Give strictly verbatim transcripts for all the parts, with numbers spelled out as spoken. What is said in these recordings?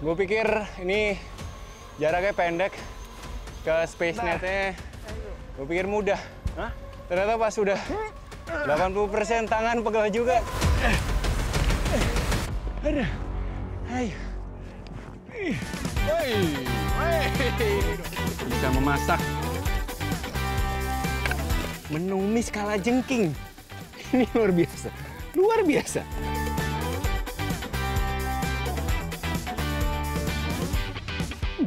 Gue pikir ini jaraknya pendek ke space netnya, gue pikir mudah. Hah? Ternyata pas sudah delapan puluh persen tangan pegel juga. Aduh. Ayo. Bisa memasak. Menumis kalajengking. Ini luar biasa. Luar biasa.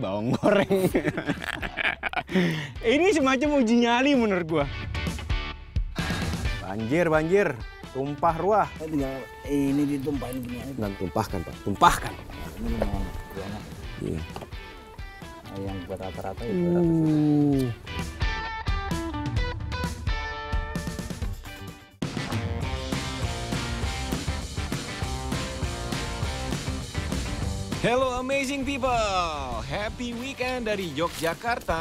Bawang goreng. Ini semacam uji nyali menurut gua. Banjir, banjir. Tumpah ruah. Tinggal ini ditumpahin punya. Nggak tumpahkan, Pak. Tumpahkan. Ini lumayan. Iya. Yang buat rata-rata ya buat rata-rata. Uh. Hello amazing people, happy weekend dari Yogyakarta.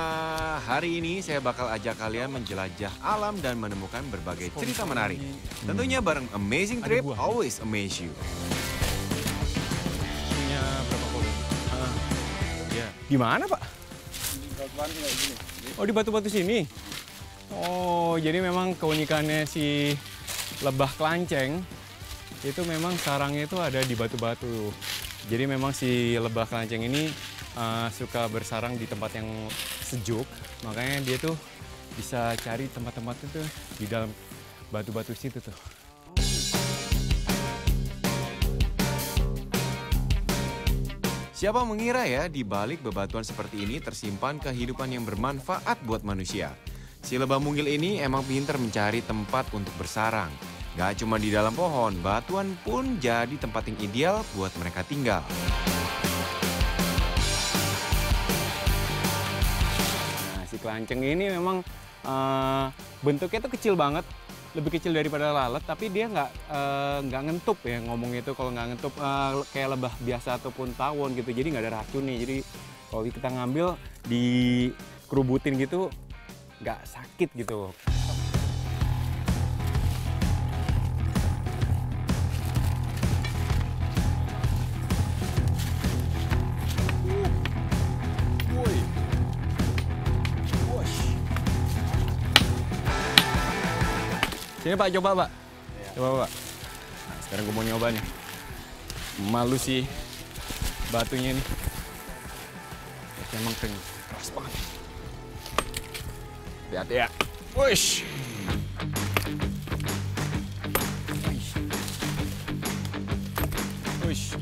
Hari ini saya bakal ajak kalian menjelajah alam dan menemukan berbagai cerita menarik. Tentunya bareng Amazing Trip, always amaze you. Punya berapa kali? Ah, ya. Gimana Pak? Di batuan kayak gini. Oh di batu-batu sini. Oh jadi memang keunikannya si lebah klanceng itu memang sarangnya itu ada di batu-batu. Jadi memang si lebah klanceng ini uh, suka bersarang di tempat yang sejuk, makanya dia tuh bisa cari tempat-tempat itu di dalam batu-batu situ tuh. Siapa mengira ya di balik bebatuan seperti ini tersimpan kehidupan yang bermanfaat buat manusia. Si lebah mungil ini emang pintar mencari tempat untuk bersarang. Gak cuma di dalam pohon, batuan pun jadi tempat yang ideal buat mereka tinggal. Nah, si klanceng ini memang uh, bentuknya tuh kecil banget, lebih kecil daripada lalat, tapi dia nggak uh, nggak ngentup ya ngomong itu. Kalau nggak ngentup uh, kayak lebah biasa ataupun tawon gitu, jadi nggak ada racunnya. Jadi kalau kita ngambil dikerubutin gitu, nggak sakit gitu. Sini Pak, coba Pak. Ya. Coba Pak. Nah, sekarang gue mau nyoba nih. Malu sih batunya nih. Emang kering. Keras banget. Lihat ya. Wush. Wush.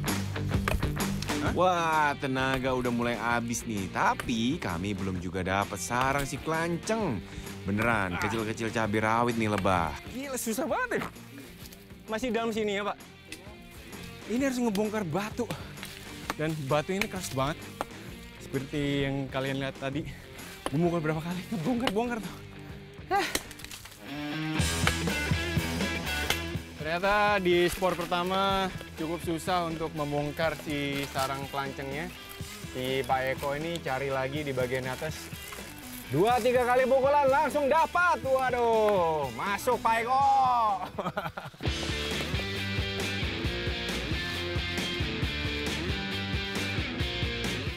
Wah, tenaga udah mulai habis nih. Tapi kami belum juga dapat sarang si klanceng. Beneran, kecil-kecil cabai rawit nih lebah. Gila, susah banget ya. Masih dalam sini ya, Pak? Ini harus ngebongkar batu. Dan batu ini keras banget. Seperti yang kalian lihat tadi. Memukul berapa kali, ngebongkar-bongkar tuh. Hah. Ternyata di sport pertama cukup susah untuk membongkar si sarang klancengnya. Si Pak Eko ini cari lagi di bagian atas. Dua, tiga kali pukulan langsung dapat. Waduh, masuk Pak Eko.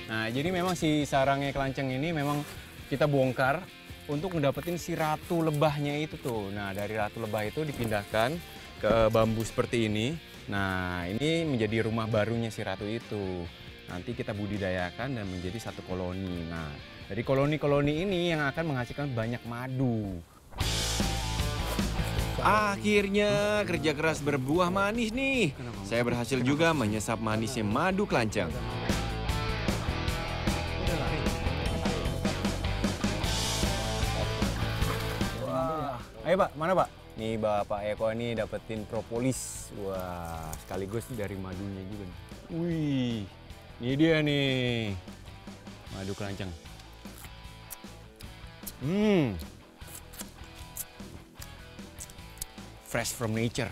Nah, jadi memang si sarangnya klanceng ini memang kita bongkar untuk mendapatkan si ratu lebahnya itu tuh. Nah, dari ratu lebah itu dipindahkan ke bambu seperti ini. Nah, ini menjadi rumah barunya si ratu itu. Nanti kita budidayakan dan menjadi satu koloni. Nah, jadi koloni-koloni ini yang akan menghasilkan banyak madu. Akhirnya kerja keras berbuah manis nih. Saya berhasil juga menyesap manisnya madu klanceng. Wah. Ayo Pak, mana Pak? Nih Bapak Eko ini dapetin propolis. Wah, sekaligus dari madunya juga. Wih, ini dia nih madu klanceng. Hmm, fresh from nature.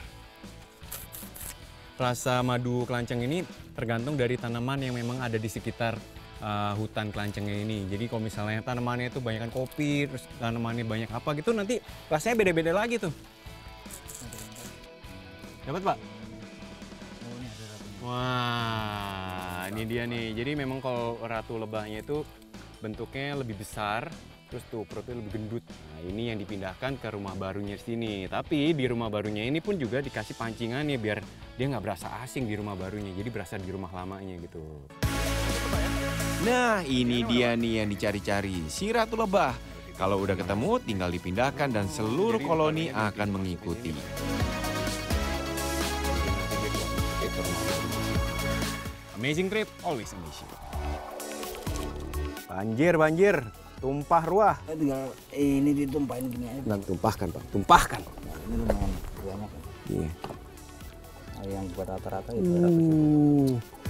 Rasa madu klanceng ini tergantung dari tanaman yang memang ada di sekitar uh, hutan klancengnya ini. Jadi kalau misalnya tanamannya itu banyakan kopi, terus tanamannya banyak apa gitu, nanti rasanya beda-beda lagi tuh. Dapat Pak? Wah, ini dia nih. Jadi memang kalau ratu lebahnya itu bentuknya lebih besar, terus tuh perutnya lebih gendut. Nah, ini yang dipindahkan ke rumah barunya sini. Tapi di rumah barunya ini pun juga dikasih pancingan nih biar dia nggak berasa asing di rumah barunya. Jadi berasa di rumah lamanya gitu. Nah, ini dia nih yang dicari-cari, si ratu lebah. Kalau udah ketemu, tinggal dipindahkan dan seluruh koloni akan mengikuti. Amazing trip, always amazing. Banjir, banjir, tumpah ruah. Tinggal ini ditumpahin gini aja. Nggak tumpahkan, Pak. Tumpahkan. Nah, ini lumayan banyak. Iya. Yang buat rata-rata itu.